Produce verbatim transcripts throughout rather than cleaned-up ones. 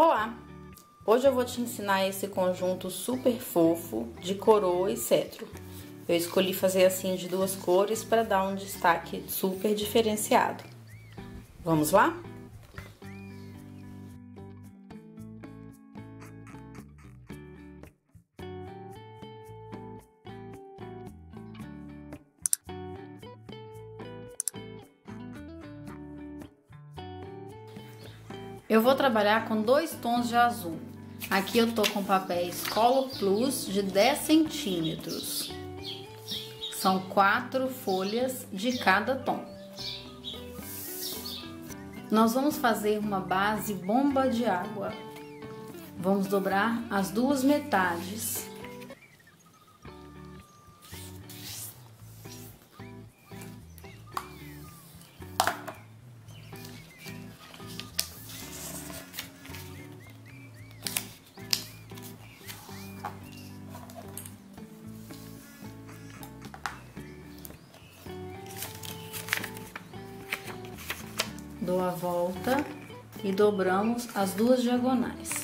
Olá! Hoje eu vou te ensinar esse conjunto super fofo de coroa e cetro. Eu escolhi fazer assim de duas cores para dar um destaque super diferenciado. Vamos lá? Eu vou trabalhar com dois tons de azul. Aqui eu tô com papéis Colo Plus de dez centímetros. São quatro folhas de cada tom. Nós vamos fazer uma base bomba de água. Vamos dobrar as duas metades. Dou a volta e dobramos as duas diagonais.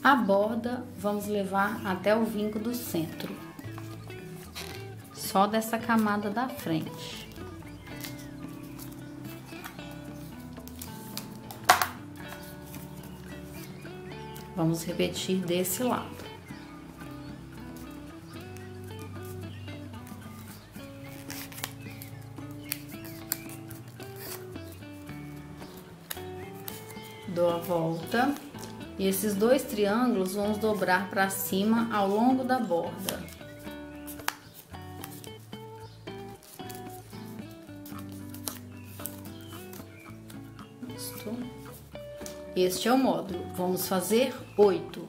A borda vamos levar até o vinco do centro, só dessa camada da frente. Vamos repetir desse lado. Dou a volta. E esses dois triângulos vamos dobrar para cima ao longo da borda. Isto. Este é o módulo. Vamos fazer oito.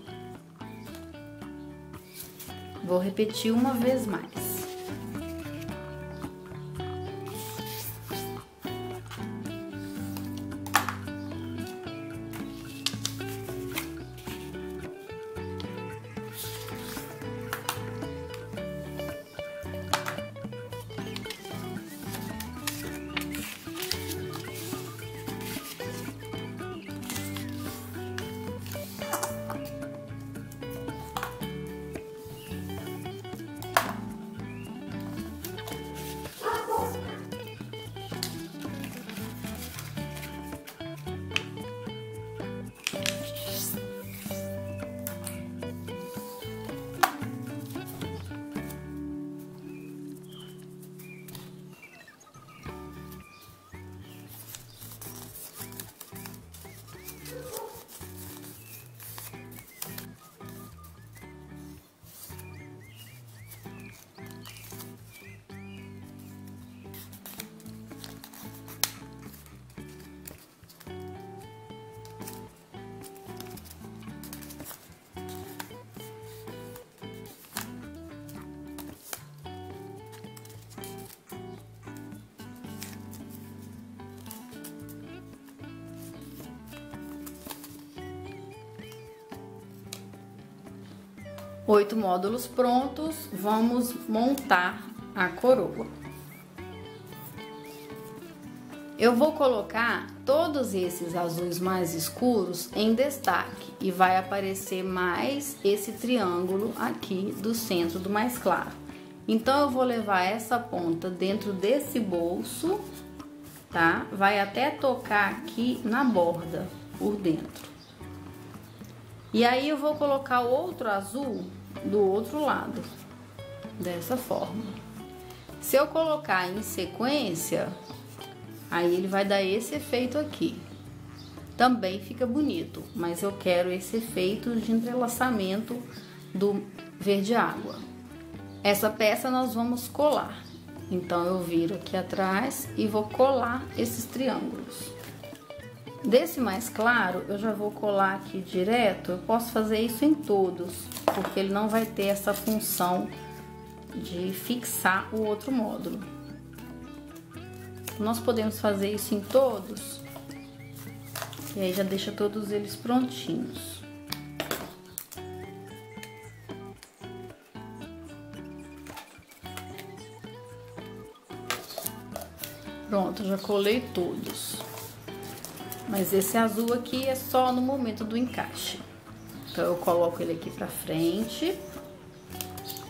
Vou repetir uma vez mais. Oito módulos prontos, vamos montar a coroa. Eu vou colocar todos esses azuis mais escuros em destaque e vai aparecer mais esse triângulo aqui do centro do mais claro. Então eu vou levar essa ponta dentro desse bolso, tá? Vai até tocar aqui na borda por dentro. E aí eu vou colocar o outro azul do outro lado, dessa forma. Se eu colocar em sequência, aí ele vai dar esse efeito aqui. Também fica bonito, mas eu quero esse efeito de entrelaçamento do verde água. Essa peça nós vamos colar. Então eu viro aqui atrás e vou colar esses triângulos. Desse mais claro, eu já vou colar aqui direto. Eu posso fazer isso em todos, porque ele não vai ter essa função de fixar o outro módulo. Nós podemos fazer isso em todos, e aí já deixa todos eles prontinhos. Pronto, já colei todos. Mas esse azul aqui é só no momento do encaixe. Então, eu coloco ele aqui pra frente.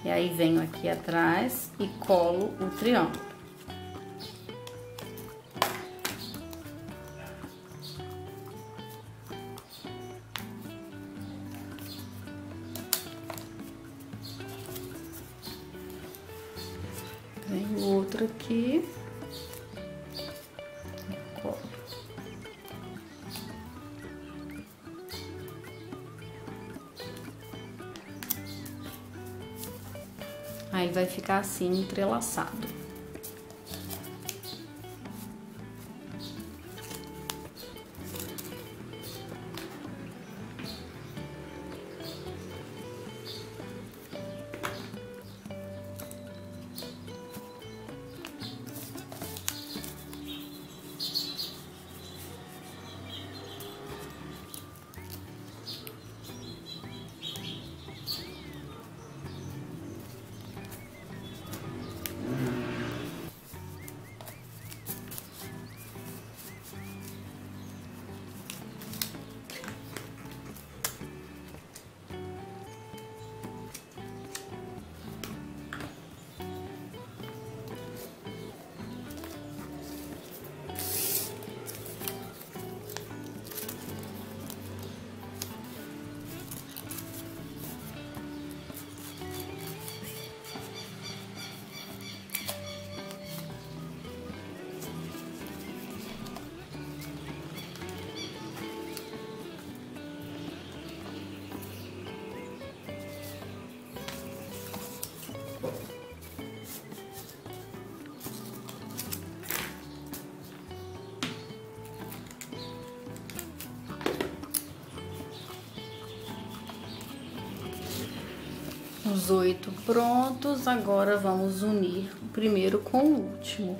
E aí, venho aqui atrás e colo o triângulo. Vem o outro aqui. Aí vai ficar assim, entrelaçado. Os oito prontos, agora vamos unir o primeiro com o último.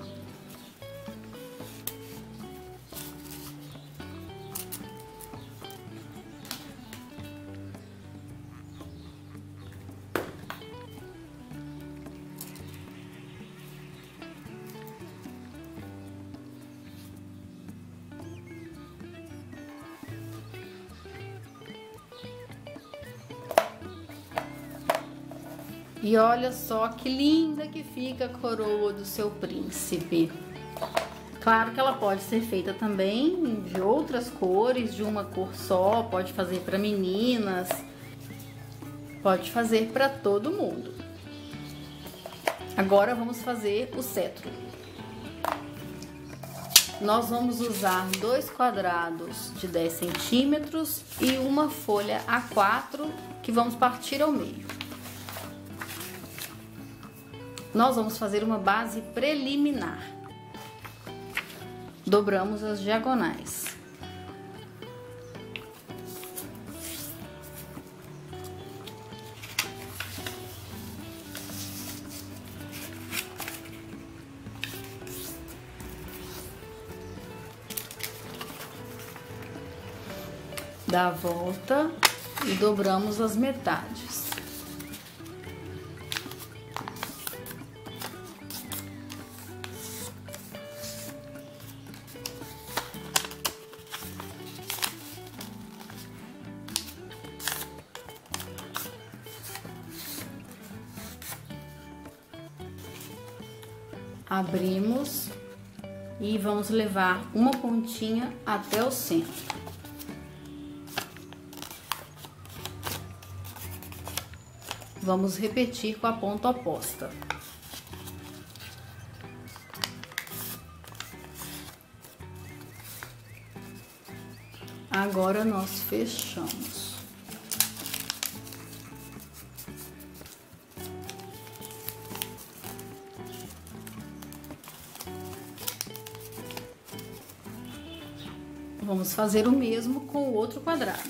E olha só que linda que fica a coroa do seu príncipe. Claro que ela pode ser feita também de outras cores, de uma cor só. Pode fazer para meninas, pode fazer para todo mundo. Agora vamos fazer o cetro. Nós vamos usar dois quadrados de dez centímetros e uma folha A quatro que vamos partir ao meio. Nós vamos fazer uma base preliminar. Dobramos as diagonais. Dá a volta e dobramos as metades. Abrimos e vamos levar uma pontinha até o centro. Vamos repetir com a ponta oposta. Agora nós fechamos. Vamos fazer o mesmo com o outro quadrado.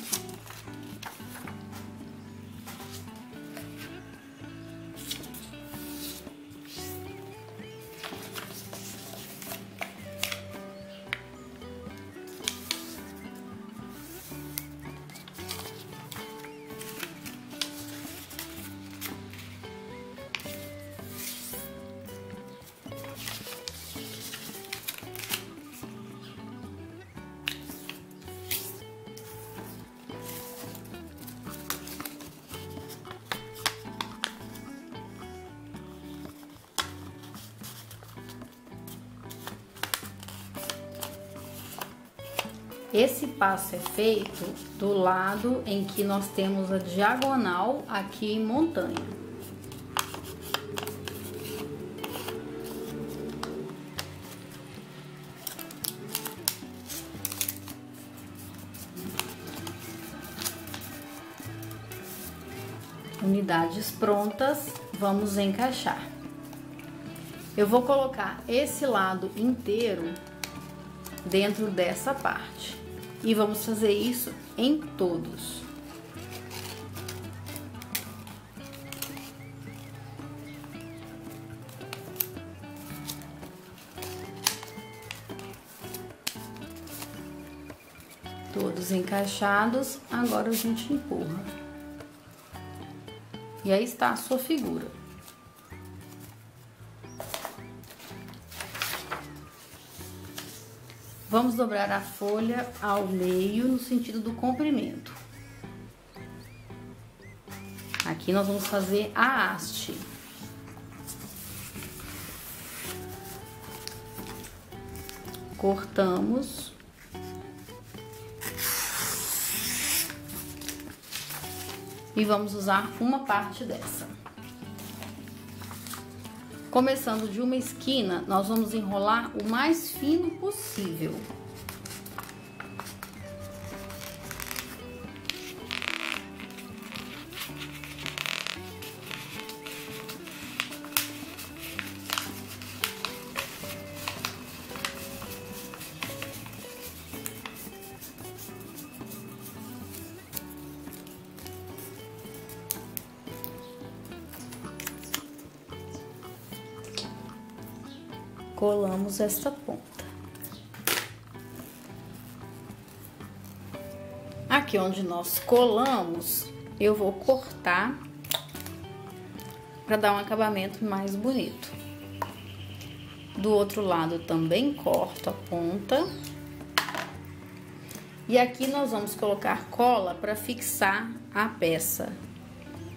Esse passo é feito do lado em que nós temos a diagonal aqui em montanha. Unidades prontas, vamos encaixar. Eu vou colocar esse lado inteiro dentro dessa parte. E vamos fazer isso em todos. Todos encaixados, agora a gente empurra. E aí está a sua figura. Vamos dobrar a folha ao meio no sentido do comprimento. Aqui nós vamos fazer a haste. Cortamos. E vamos usar uma parte dessa. Começando de uma esquina, nós vamos enrolar o mais fino possível. Colamos esta ponta. Aqui onde nós colamos, eu vou cortar para dar um acabamento mais bonito. Do outro lado também corto a ponta. E aqui nós vamos colocar cola para fixar a peça.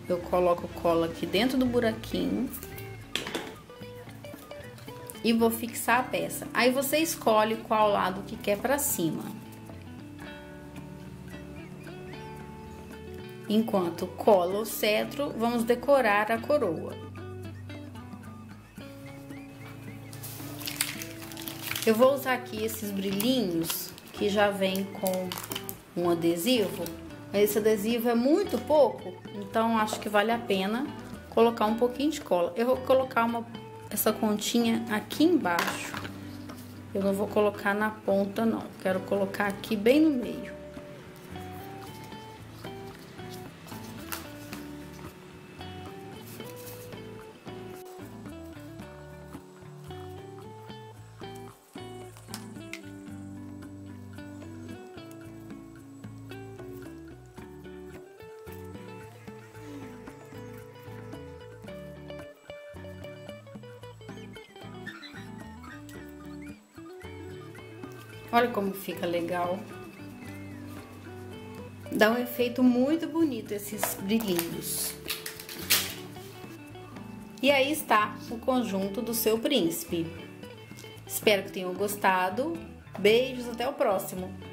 Eu coloco cola aqui dentro do buraquinho. E vou fixar a peça. Aí você escolhe qual lado que quer pra cima. Enquanto cola o cetro, vamos decorar a coroa. Eu vou usar aqui esses brilhinhos que já vem com um adesivo. Esse adesivo é muito pouco, então acho que vale a pena colocar um pouquinho de cola. Eu vou colocar uma essa continha aqui embaixo. Eu não vou colocar na ponta, não. Quero colocar aqui bem no meio. Olha como fica legal. Dá um efeito muito bonito esses brilhinhos. E aí está o conjunto do seu príncipe. Espero que tenham gostado. Beijos, até o próximo.